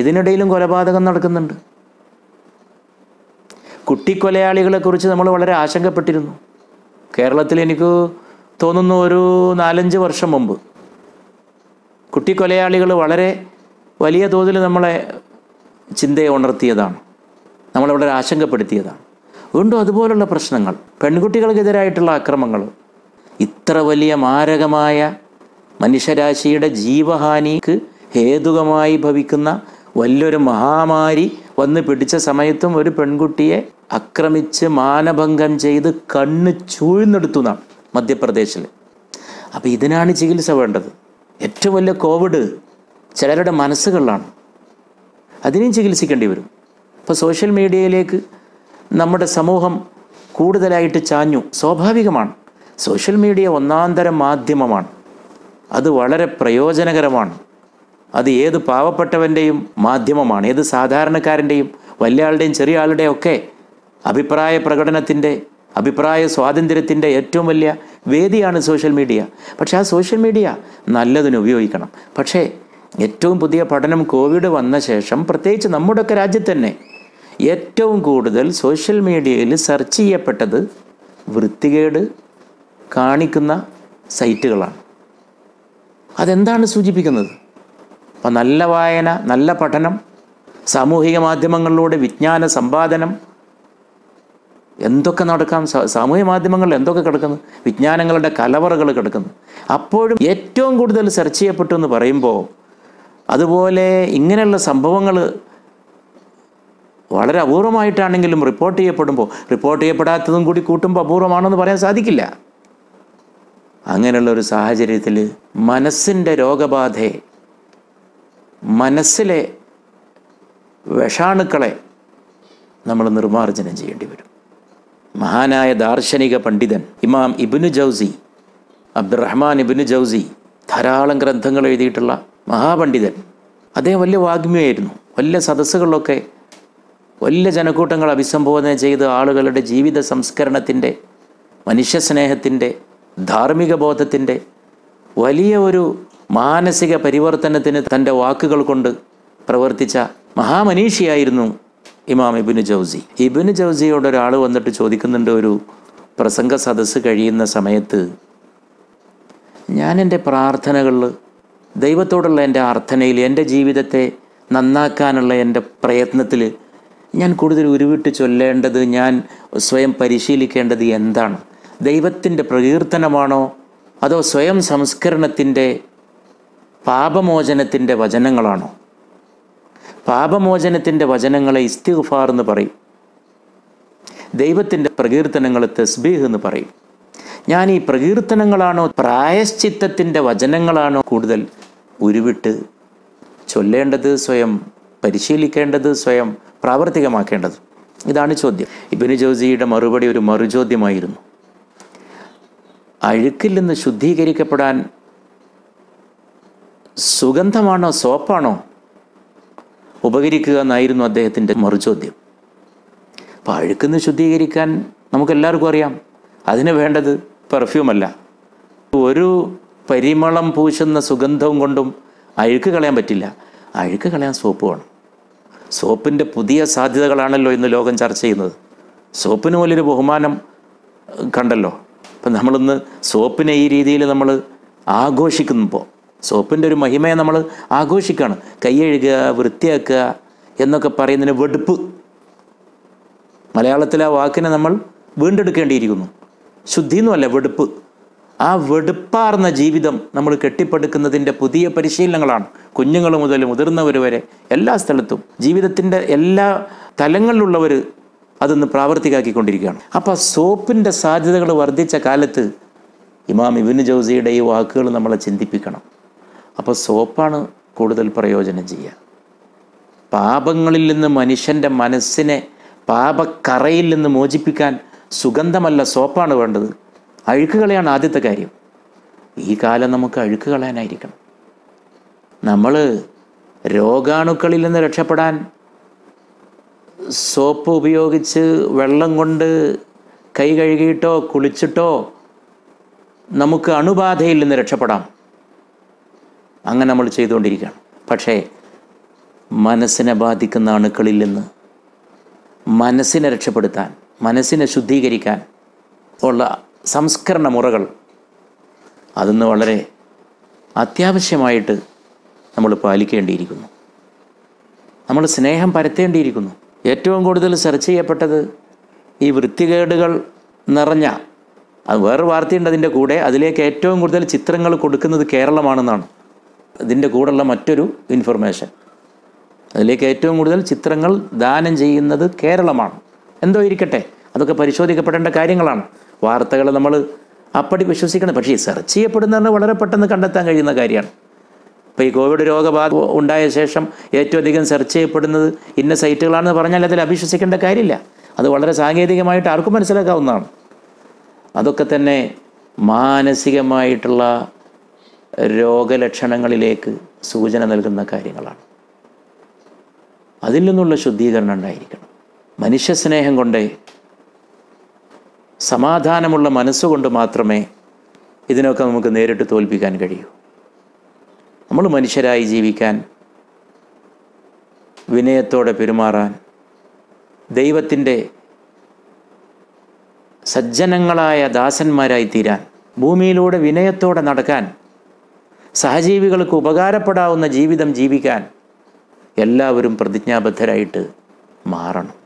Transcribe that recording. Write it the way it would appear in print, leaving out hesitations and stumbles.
ഇതിനിടയിലും കൊലപാതകം നടക്കുന്നുണ്ട്. കുട്ടിക്കൊലയാളികളെക്കുറിച്ച് നമ്മൾ വളരെ ആശങ്കപ്പെട്ടിരുന്നു. കേരളത്തിൽ എനിക്ക് തോന്നുന്നു ഒരു 4-5 വർഷം മുമ്പ് കുട്ടിക്കൊലയാളികൾ വളരെ വലിയ തോതിൽ നമ്മളെ ചിന്തയെ ഉണർത്തിയതാണ്, നമ്മളെ വളരെ ആശങ്കപ്പെടുത്തിയതാണ്. വീണ്ടും അതുപോലുള്ള പ്രശ്നങ്ങൾ, പെൺകുട്ടികൾക്കെതിരായിട്ടുള്ള അക്രമങ്ങൾ, ഇത്ര വലിയ മാരകമായ മനുഷ്യരാശിയുടെ ജീവഹാനിക്ക് ഹേതുകമായി ഭവിക്കുന്ന വലിയൊരു മഹാമാരി വന്ന് പിടിച്ച സമയത്തും ഒരു പെൺകുട്ടിയെ ആക്രമിച്ച് മാനഭംഗം ചെയ്ത് കണ്ണ് ചൂഴ്ന്നെടുത്തു എന്നാണ് മധ്യപ്രദേശിൽ. അപ്പോൾ ഇതിനാണ് ചികിത്സ വേണ്ടത്. ഏറ്റവും വലിയ കോവിഡ് ചിലരുടെ മനസ്സുകളിലാണ്, അതിനെയും ചികിത്സിക്കേണ്ടി വരും. അപ്പോൾ സോഷ്യൽ മീഡിയയിലേക്ക് നമ്മുടെ സമൂഹം കൂടുതലായിട്ട് ചാഞ്ഞു, സ്വാഭാവികമാണ്. സോഷ്യൽ മീഡിയ ഒന്നാന്തരം മാധ്യമമാണ്, അത് വളരെ പ്രയോജനകരമാണ്. അത് ഏത് പാവപ്പെട്ടവൻ്റെയും മാധ്യമമാണ്, ഏത് സാധാരണക്കാരൻ്റെയും വലിയ ആളുടെയും ചെറിയ ആളുടെയും ഒക്കെ അഭിപ്രായ പ്രകടനത്തിൻ്റെ, അഭിപ്രായ സ്വാതന്ത്ര്യത്തിൻ്റെ ഏറ്റവും വലിയ വേദിയാണ് സോഷ്യൽ മീഡിയ. പക്ഷേ ആ സോഷ്യൽ മീഡിയ നല്ലതിന് ഉപയോഗിക്കണം. പക്ഷേ ഏറ്റവും പുതിയ പഠനം, കോവിഡ് വന്ന ശേഷം പ്രത്യേകിച്ച് നമ്മുടെയൊക്കെ രാജ്യത്ത് തന്നെ ഏറ്റവും കൂടുതൽ സോഷ്യൽ മീഡിയയിൽ സെർച്ച് ചെയ്യപ്പെട്ടത് വൃത്തികേട് കാണിക്കുന്ന സൈറ്റുകളാണ്. അതെന്താണ് സൂചിപ്പിക്കുന്നത്? അപ്പം നല്ല വായന, നല്ല പഠനം, സാമൂഹിക മാധ്യമങ്ങളിലൂടെ വിജ്ഞാന സമ്പാദനം, എന്തൊക്കെ നടക്കാം. സാമൂഹിക മാധ്യമങ്ങളിൽ എന്തൊക്കെ കിടക്കുന്നു, വിജ്ഞാനങ്ങളുടെ കലവറകൾ കിടക്കുന്നു. അപ്പോഴും ഏറ്റവും കൂടുതൽ സെർച്ച് ചെയ്യപ്പെട്ടു എന്ന് പറയുമ്പോൾ അതുപോലെ ഇങ്ങനെയുള്ള സംഭവങ്ങൾ വളരെ അപൂർവമായിട്ടാണെങ്കിലും റിപ്പോർട്ട് ചെയ്യപ്പെടുമ്പോൾ, റിപ്പോർട്ട് ചെയ്യപ്പെടാത്തതും കൂടി കൂട്ടുമ്പോൾ അപൂർവമാണെന്ന് പറയാൻ സാധിക്കില്ല. അങ്ങനെയുള്ളൊരു സാഹചര്യത്തിൽ മനസ്സിൻ്റെ രോഗബാധയെ, മനസ്സിലെ വിഷാണുക്കളെ നമ്മൾ നിർമ്മാർജ്ജനം ചെയ്യേണ്ടി വരും. മഹാനായ ദാർശനിക പണ്ഡിതൻ ഇമാം ഇബ്നു ജൗസി, അബ്ദുറഹ്മാൻ ഇബ്നു ജൗസി, ധാരാളം ഗ്രന്ഥങ്ങൾ എഴുതിയിട്ടുള്ള മഹാപണ്ഡിതൻ. അദ്ദേഹം വലിയ വാഗ്മിയായിരുന്നു. വലിയ സദസ്സുകളിലൊക്കെ വലിയ ജനക്കൂട്ടങ്ങൾ അഭിസംബോധന ചെയ്ത് ആളുകളുടെ ജീവിത സംസ്കരണത്തിൻ്റെ, മനുഷ്യസ്നേഹത്തിൻ്റെ, ധാർമ്മിക ബോധത്തിൻ്റെ വലിയ ഒരു മാനസിക പരിവർത്തനത്തിന് തൻ്റെ വാക്കുകൾ കൊണ്ട് പ്രവർത്തിച്ച മഹാമനീഷിയായിരുന്നു ഇമാം ഇബ്നു ജൗസി. ഇബ്നു ജൗസിയോട് ഒരാൾ വന്നിട്ട് ചോദിക്കുന്നുണ്ട്, ഒരു പ്രസംഗ സദസ്സ് കഴിയുന്ന സമയത്ത് ഞാൻ എൻ്റെ പ്രാർത്ഥനകളിൽ, ദൈവത്തോടുള്ള എൻ്റെ അർത്ഥനയിൽ, എൻ്റെ ജീവിതത്തെ നന്നാക്കാനുള്ള എൻ്റെ പ്രയത്നത്തിൽ ഞാൻ കൂടുതൽ ഉരുവിട്ട് ചൊല്ലേണ്ടത്, ഞാൻ സ്വയം പരിശീലിക്കേണ്ടത് എന്താണ്? ദൈവത്തിൻ്റെ പ്രകീർത്തനമാണോ അതോ സ്വയം സംസ്കരണത്തിൻ്റെ, പാപമോചനത്തിൻ്റെ വചനങ്ങളാണോ? പാപമോചനത്തിൻ്റെ വചനങ്ങളെ ഇസ്തിഗ്ഫാർ എന്ന് പറയും, ദൈവത്തിൻ്റെ പ്രകീർത്തനങ്ങൾ തസ്ബീഹ് എന്ന് പറയും. ഞാൻ ഈ പ്രകീർത്തനങ്ങളാണോ പ്രായശ്ചിത്തത്തിൻ്റെ വചനങ്ങളാണോ കൂടുതൽ ഉരുവിട്ട് ചൊല്ലേണ്ടത്, സ്വയം പരിശീലിക്കേണ്ടത്, സ്വയം പ്രാവർത്തികമാക്കേണ്ടത്? ഇതാണ് ചോദ്യം. ഇബ്നു ജൗസിയുടെ മറുപടി ഒരു മറുചോദ്യമായിരുന്നു. അഴുക്കിൽ നിന്ന് ശുദ്ധീകരിക്കപ്പെടാൻ സുഗന്ധമാണോ സോപ്പാണോ ഉപകരിക്കുക എന്നായിരുന്നു അദ്ദേഹത്തിൻ്റെ മറുചോദ്യം. അപ്പോൾ അഴുക്കിൽ നിന്ന് ശുദ്ധീകരിക്കാൻ നമുക്കെല്ലാവർക്കും അറിയാം, അതിന് വേണ്ടത് പെർഫ്യൂമല്ല. ഒരു പരിമളം പൂശുന്ന സുഗന്ധവും കൊണ്ടും അഴുക്ക് കളയാൻ പറ്റില്ല, അഴുക്ക് കളയാൻ സോപ്പ് വേണം. സോപ്പിൻ്റെ പുതിയ സാധ്യതകളാണല്ലോ ഇന്ന് ലോകം ചർച്ച ചെയ്യുന്നത്. സോപ്പിന് പോലൊരു ബഹുമാനം കണ്ടല്ലോ. അപ്പം നമ്മളിന്ന് സോപ്പിനെ ഈ രീതിയിൽ നമ്മൾ ആഘോഷിക്കുമ്പോൾ, സോപ്പിൻ്റെ ഒരു മഹിമയെ നമ്മൾ ആഘോഷിക്കുകയാണ്. കൈയ്യഴുകുക, വൃത്തിയാക്കുക എന്നൊക്കെ പറയുന്നതിന് വെടുപ്പ്. മലയാളത്തിലെ ആ വാക്കിനെ നമ്മൾ വീണ്ടെടുക്കേണ്ടിയിരിക്കുന്നു. ശുദ്ധിയൊന്നുമല്ല, വെടുപ്പ്. ആ വെടുപ്പാർന്ന ജീവിതം നമ്മൾ കെട്ടിപ്പടുക്കുന്നതിൻ്റെ പുതിയ പരിശീലനങ്ങളാണ്. കുഞ്ഞുങ്ങൾ മുതൽ മുതിർന്നവർ വരെ എല്ലാ സ്ഥലത്തും ജീവിതത്തിൻ്റെ എല്ലാ തലങ്ങളിലുള്ളവർ അതൊന്ന് പ്രാവർത്തികാക്കിക്കൊണ്ടിരിക്കുകയാണ്. അപ്പോൾ സോപ്പിൻ്റെ സാധ്യതകൾ വർദ്ധിച്ച കാലത്ത് ഇമാം ഇബ്നു ജൗസിയുടെ ഈ വാക്കുകൾ നമ്മളെ ചിന്തിപ്പിക്കണം. അപ്പോൾ സോപ്പാണ് കൂടുതൽ പ്രയോജനം ചെയ്യുക. പാപങ്ങളിൽ നിന്ന് മനുഷ്യൻ്റെ മനസ്സിനെ പാപക്കറയിൽ നിന്ന് മോചിപ്പിക്കാൻ സുഗന്ധമല്ല സോപ്പാണ് വേണ്ടത്, അഴുക്ക് കളയാണ് ആദ്യത്തെ കാര്യം. ഈ കാലം നമുക്ക് അഴുക്ക് കളയാനായിരിക്കണം. നമ്മൾ രോഗാണുക്കളിൽ നിന്ന് രക്ഷപ്പെടാൻ സോപ്പ് ഉപയോഗിച്ച്, വെള്ളം കൊണ്ട് കൈ കഴുകിയിട്ടോ കുളിച്ചിട്ടോ നമുക്ക് അണുബാധയിൽ നിന്ന് രക്ഷപ്പെടാം. അങ്ങനെ നമ്മൾ ചെയ്തുകൊണ്ടിരിക്കുകയാണ്. പക്ഷേ മനസ്സിനെ ബാധിക്കുന്ന അണുക്കളിൽ നിന്ന് മനസ്സിനെ രക്ഷപ്പെടുത്താൻ, മനസ്സിനെ ശുദ്ധീകരിക്കാൻ ഉള്ള സംസ്കരണ മുറകൾ അതിന്ന് വളരെ അത്യാവശ്യമായിട്ട് നമ്മൾ പാലിക്കേണ്ടിയിരിക്കുന്നു. നമ്മൾ സ്നേഹം പരത്തേണ്ടിയിരിക്കുന്നു. ഏറ്റവും കൂടുതൽ സെർച്ച് ചെയ്യപ്പെട്ടത് ഈ വൃത്തികേടുകൾ നിറഞ്ഞ, അത് വേറെ വാർത്തയുണ്ട് അതിൻ്റെ കൂടെ, അതിലേക്ക് ഏറ്റവും കൂടുതൽ ചിത്രങ്ങൾ കൊടുക്കുന്നത് കേരളമാണെന്നാണ് ഇതിൻ്റെ കൂടെയുള്ള മറ്റൊരു ഇൻഫർമേഷൻ. അതിലേക്ക് ഏറ്റവും കൂടുതൽ ചിത്രങ്ങൾ ദാനം ചെയ്യുന്നത് കേരളമാണ്. എന്തോ ഇരിക്കട്ടെ, അതൊക്കെ പരിശോധിക്കപ്പെടേണ്ട കാര്യങ്ങളാണ്. വാർത്തകൾ നമ്മൾ അപ്പടി വിശ്വസിക്കണം, പക്ഷേ സെർച്ച് ചെയ്യപ്പെടുന്നതെന്ന് വളരെ പെട്ടെന്ന് കണ്ടെത്താൻ കഴിയുന്ന കാര്യമാണ്. ഇപ്പോൾ ഈ കോവിഡ് രോഗബാധ ഉണ്ടായ ശേഷം ഏറ്റവും അധികം സെർച്ച് ചെയ്യപ്പെടുന്നത് ഇന്ന സൈറ്റുകളാണെന്ന് പറഞ്ഞാൽ അതിൽ അവിശ്വസിക്കേണ്ട കാര്യമില്ല. അത് വളരെ സാങ്കേതികമായിട്ട് ആർക്കും മനസ്സിലാക്കാവുന്നതാണ്. അതൊക്കെ തന്നെ മാനസികമായിട്ടുള്ള രോഗലക്ഷണങ്ങളിലേക്ക് സൂചന നൽകുന്ന കാര്യങ്ങളാണ്. അതിൽ നിന്നുള്ള ശുദ്ധീകരണം ഉണ്ടായിരിക്കണം. മനുഷ്യസ്നേഹം കൊണ്ട്, സമാധാനമുള്ള മനസ്സുകൊണ്ട് മാത്രമേ ഇതിനൊക്കെ നമുക്ക് നേരിട്ട് തോൽപ്പിക്കാൻ കഴിയൂ. നമ്മൾ മനുഷ്യരായി ജീവിക്കാൻ, വിനയത്തോടെ പെരുമാറാൻ, ദൈവത്തിൻ്റെ സജ്ജനങ്ങളായ ദാസന്മാരായി തീരാൻ, ഭൂമിയിലൂടെ വിനയത്തോടെ നടക്കാൻ, സഹജീവികൾക്ക് ഉപകാരപ്പെടാവുന്ന ജീവിതം ജീവിക്കാൻ എല്ലാവരും പ്രതിജ്ഞാബദ്ധരായിട്ട് മാറണം.